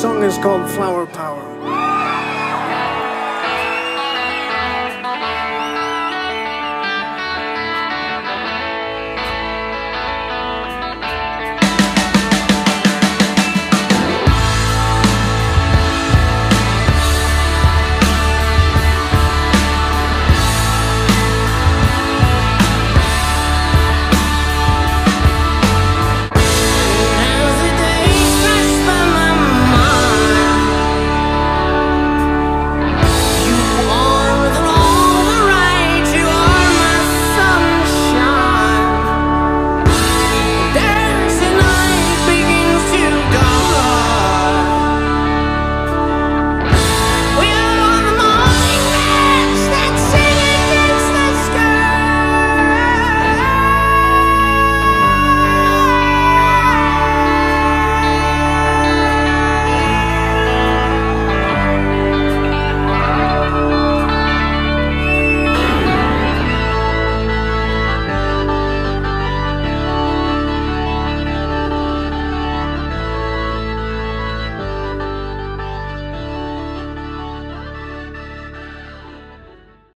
song is called Flower Power.